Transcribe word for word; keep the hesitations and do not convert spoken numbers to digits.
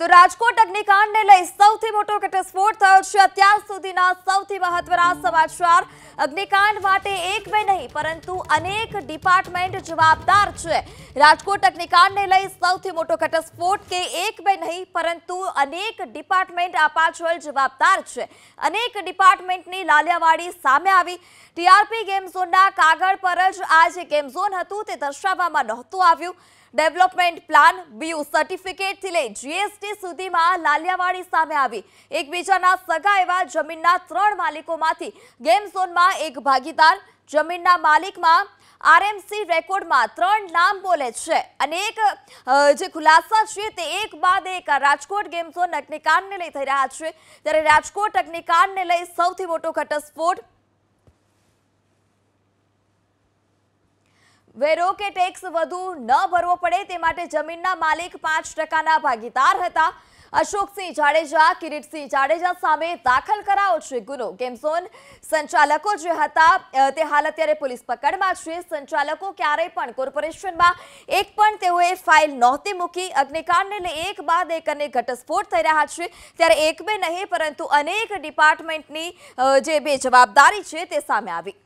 તો રાજકોટ અગ્નિકાંડને લઈ સૌથી મોટો ઘટસ્ફોટ થયો છે। અત્યાર સુધીના સૌથી મહત્વના સમાચાર, અગ્નિકાંડ માટે એક બે નહીં પરંતુ અનેક ડિપાર્ટમેન્ટ જવાબદાર છે। રાજકોટ અગ્નિકાંડને લઈ સૌથી મોટો ઘટસ્ફોટ કે એક બે નહીં પરંતુ અનેક ડિપાર્ટમેન્ટ આ પાછળ જવાબદાર છે। અનેક ડિપાર્ટમેન્ટની લાલિયાવાડી સામે આવી। ટીઆરપી ગેમ ઝોનના કાગળ પર જ આ જે ગેમ ઝોન હતું તે દર્શાવવામાં નહોતું આવ્યું। डेवलपमेंट प्लान बीयू सर्टिफिकेट थी ले जीएसटी सुधी में लालियावाड़ी सामे आवी। एक बीजाना सगा एवा जमीनना त्रण मालिकोमांथी गेम झोन में एक भागीदार, जमीनना मालिक में आरएमसी रेकॉर्ड में त्रण नाम बोले छे। अनेक जे खुलासा छे ते एक बाद एक राजकोट गेम झोन अग्निकांड ने लई थई रह्या छे। त्यारे राजकोट अग्निकांड ने लई सौथी मोटो घटस्फोट वेरो के टैक्स वधु न भरवो पड़े ते माटे जमीनना मालिक पांच टकाना भागीदार हता। अशोक सिंह जाडेजा, किरीट सिंह जाडेजा सामे दाखल करायो छे गुनो। गेम झोन संचालको जे हता ते हाल अत्यारे पुलिस पकड़मां छे। संचालको क्यारे पण कोर्पोरेशनमां एक पण तेओए फाइल नहोती मूकी। अग्निकांडने लई एक बाद एक अनेक घटस्फोट थई रह्या छे। त्यारे एक बे नहीं परंतु अनेक डिपार्टमेंटनी जे बे जवाबदारी छे ते सामे आवी।